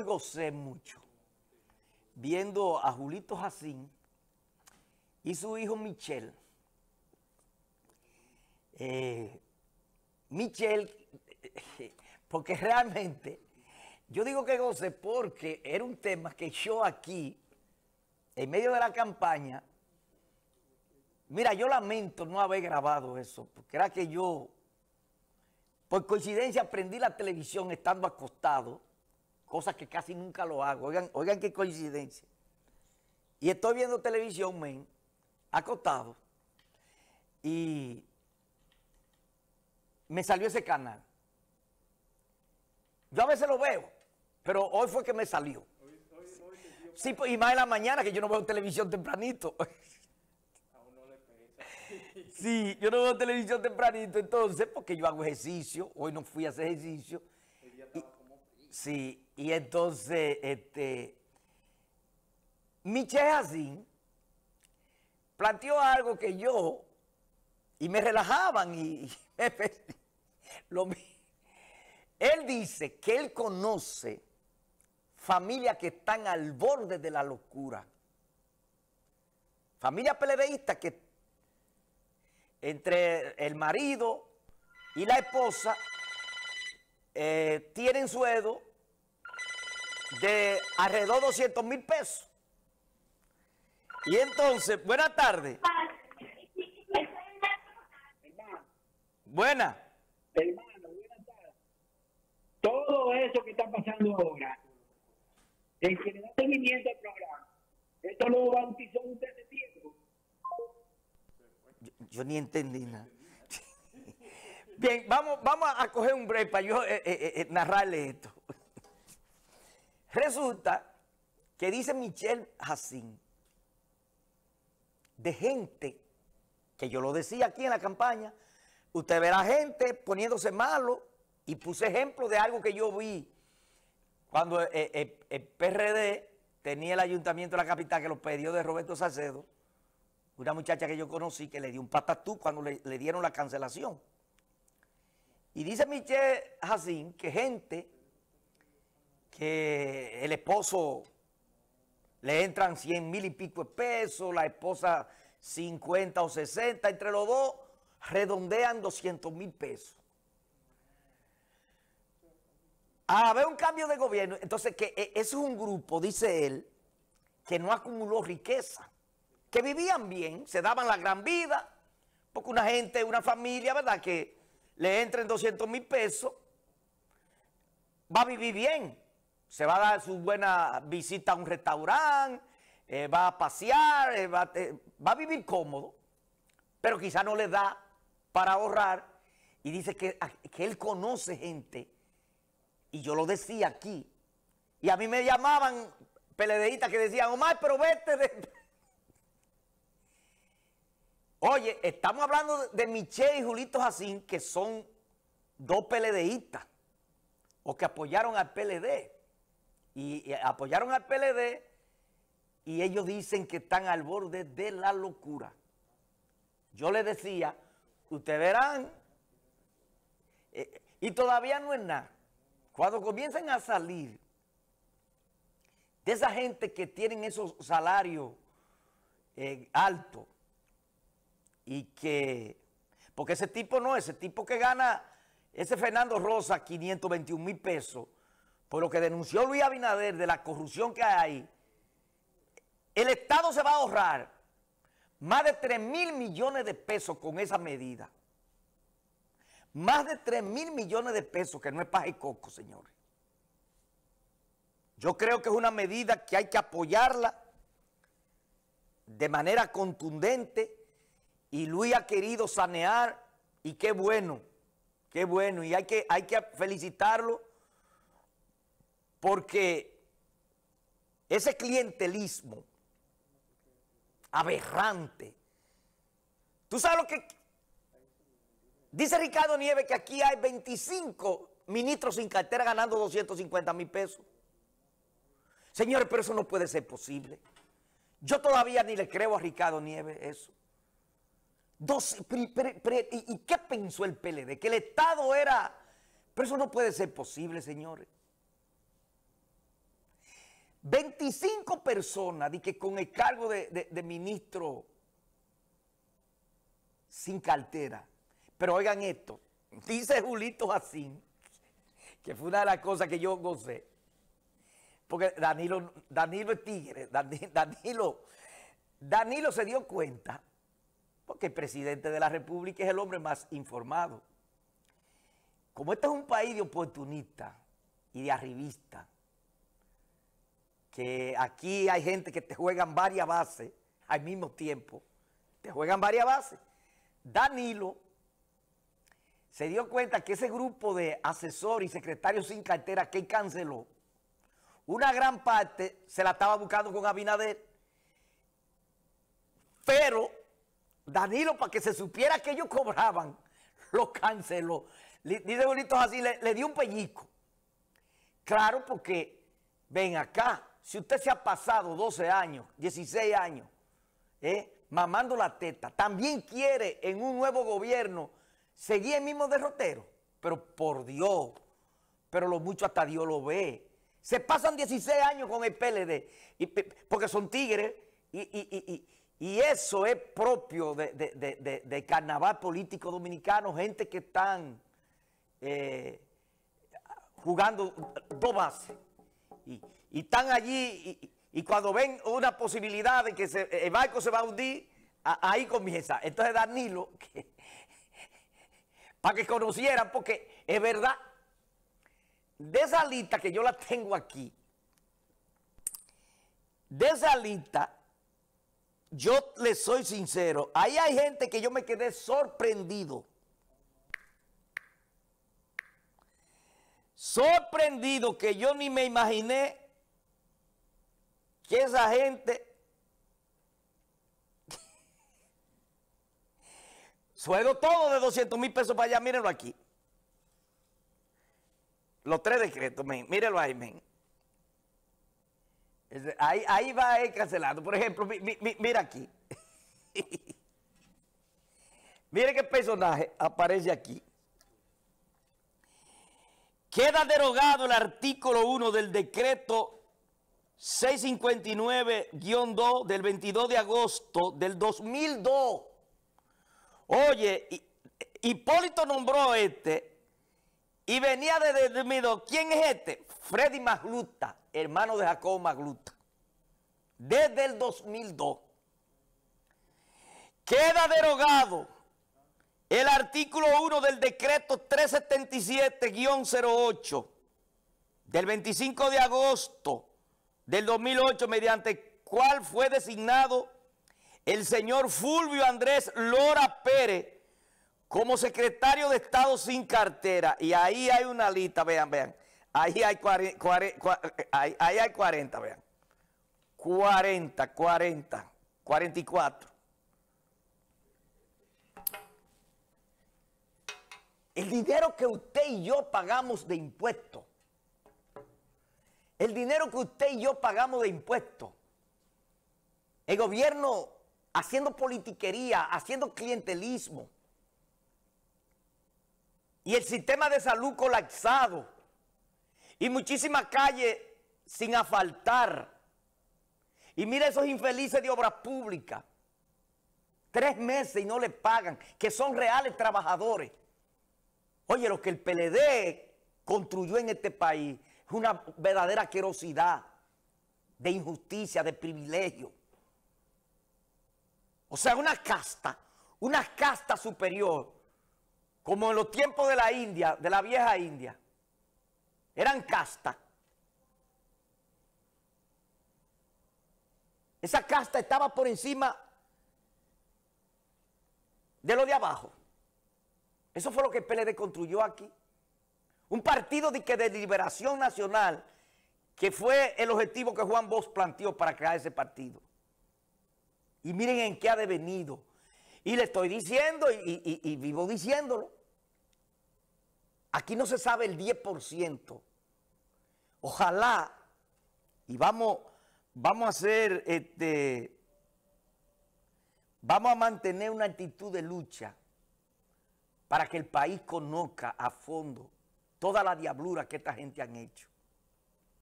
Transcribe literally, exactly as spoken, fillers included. hoy gocé mucho viendo a Julito Jazín y su hijo Michel. Eh, Michel, porque realmente, yo digo que gocé porque era un tema que yo aquí, en medio de la campaña, mira, yo lamento no haber grabado eso, porque era que yo, por coincidencia, prendí la televisión estando acostado, cosa que casi nunca lo hago, oigan, oigan qué coincidencia. Y estoy viendo televisión, men, acostado, y me salió ese canal. Yo a veces lo veo, pero hoy fue que me salió. Hoy, hoy, hoy dio... Sí, pues, y más en la mañana, que yo no veo televisión tempranito. Sí, yo no veo televisión tempranito, entonces, porque yo hago ejercicio, hoy no fui a hacer ejercicio. El día estaba y, como... Sí, y entonces, este, Michel Jazín planteó algo que yo, y me relajaban, y, y me, lo, él dice que él conoce familias que están al borde de la locura, familias peledeístas que entre el marido y la esposa, eh, tienen sueldo de alrededor de doscientos mil pesos. Y entonces, buenas tardes. Buenas. Hermano, buenas tardes. Todo eso que está pasando ahora, el que le da seguimiento al programa, esto lo bautizó usted de tiempo. Yo, yo ni entendí nada. Bien, vamos, vamos a coger un break para yo eh, eh, narrarle esto. Resulta que dice Michel Jazín, de gente, que yo lo decía aquí en la campaña, usted verá gente poniéndose malo, y puse ejemplo de algo que yo vi cuando eh, eh, el P R D tenía el ayuntamiento de la capital, que lo pidió de Roberto Salcedo. Una muchacha que yo conocí que le dio un patatú cuando le, le dieron la cancelación. Y dice Michel Jazín que gente que el esposo le entran cien mil y pico de pesos, la esposa cincuenta o sesenta, entre los dos redondean doscientos mil pesos. A haber un cambio de gobierno, entonces que ese es un grupo, dice él, que no acumuló riqueza, que vivían bien, se daban la gran vida, porque una gente, una familia, ¿verdad?, que le entren doscientos mil pesos, va a vivir bien, se va a dar su buena visita a un restaurante, eh, va a pasear, eh, va, eh, va a vivir cómodo, pero quizá no le da para ahorrar, y dice que, que él conoce gente, y yo lo decía aquí, y a mí me llamaban peledeístas que decían, Omar, pero vete de... Oye, estamos hablando de Michel y Julito Jazín, que son dos PLDistas, o que apoyaron al P L D, y, y apoyaron al P L D, y ellos dicen que están al borde de la locura. Yo les decía, ustedes verán, eh, y todavía no es nada. Cuando comiencen a salir de esa gente que tienen esos salarios eh, altos, y que, porque ese tipo no, ese tipo que gana, ese Fernando Rosa, quinientos veintiún mil pesos, por lo que denunció Luis Abinader de la corrupción que hay ahí, el Estado se va a ahorrar más de tres mil millones de pesos con esa medida. Más de tres mil millones de pesos, que no es paja y coco, señores. Yo creo que es una medida que hay que apoyarla de manera contundente. Y Luis ha querido sanear, y qué bueno, qué bueno. Y hay que, hay que felicitarlo, porque ese clientelismo aberrante. ¿Tú sabes lo que dice Ricardo Nieves? Que aquí hay veinticinco ministros sin cartera ganando doscientos cincuenta mil pesos. Señores, pero eso no puede ser posible. Yo todavía ni le creo a Ricardo Nieves eso. Dos, pre, pre, pre, y, ¿Y qué pensó el P L D? Que el Estado era... Pero eso no puede ser posible, señores. veinticinco personas de que con el cargo de, de, de ministro sin cartera. Pero oigan esto, dice Julito Jazín, que fue una de las cosas que yo gocé, porque Danilo, Danilo es tigre, Danilo, Danilo se dio cuenta, porque el presidente de la República es el hombre más informado. Como este es un país de oportunistas y de arribistas, que aquí hay gente que te juegan varias bases al mismo tiempo, te juegan varias bases. Danilo se dio cuenta que ese grupo de asesores y secretarios sin cartera que canceló, una gran parte se la estaba buscando con Abinader, pero Danilo, para que se supiera que ellos cobraban, lo canceló. Dice Julito Jazín, le, le dio un pellizco. Claro, porque ven acá, si usted se ha pasado doce años, dieciséis años, ¿eh? mamando la teta, también quiere en un nuevo gobierno seguir el mismo derrotero. Pero por Dios, pero lo mucho hasta Dios lo ve. Se pasan dieciséis años con el P L D, y, porque son tigres, y, y, y, y, y eso es propio de, de, de, de, de carnaval político dominicano, gente que están eh, jugando dos bases, y, y están allí, y, y cuando ven una posibilidad de que se, el barco se va a hundir, a, ahí comienza. Entonces Danilo, que, para que conocieran, porque es verdad, de esa lista que yo la tengo aquí, de esa lista, yo les soy sincero, ahí hay gente que yo me quedé sorprendido. Sorprendido que yo ni me imaginé que esa gente... Sueldo todo de doscientos mil pesos para allá, mírenlo aquí. Los tres decretos, men, mírenlo ahí, men. Ahí, ahí va a ir cancelando. Por ejemplo, mi, mi, mira aquí. Miren qué personaje aparece aquí. Queda derogado el artículo uno del decreto seiscientos cincuenta y nueve guión dos del veintidós de agosto del dos mil dos. Oye, Hipólito nombró este y venía desde dos mil dos. ¿Quién es este? Freddy Magluta, hermano de Jacobo Magluta. Desde el dos mil dos. Queda derogado el artículo uno del decreto trescientos setenta y siete guión cero ocho del veinticinco de agosto del dos mil ocho, mediante el cual fue designado el señor Fulvio Andrés Lora Pérez como secretario de Estado sin cartera. Y ahí hay una lista, vean, vean. Ahí hay cuarenta, vean. cuarenta, cuarenta, cuarenta y cuatro. El dinero que usted y yo pagamos de impuestos. El dinero que usted y yo pagamos de impuestos. El gobierno haciendo politiquería, haciendo clientelismo. Y el sistema de salud colapsado. Y muchísimas calles sin asfaltar. Y mira esos infelices de obras públicas. Tres meses y no le pagan, que son reales trabajadores. Oye, lo que el P L D construyó en este país es una verdadera asquerosidad de injusticia, de privilegio. O sea, una casta, una casta superior, como en los tiempos de la India, de la vieja India. Eran castas. Esa casta estaba por encima de lo de abajo. Eso fue lo que el P L D construyó aquí. Un partido de, que de liberación nacional, que fue el objetivo que Juan Bosch planteó para crear ese partido. Y miren en qué ha devenido. Y le estoy diciendo, y, y, y vivo diciéndolo. Aquí no se sabe el diez por ciento. Ojalá, y vamos, vamos a hacer, este, vamos a mantener una actitud de lucha, para que el país conozca a fondo toda la diablura que esta gente han hecho.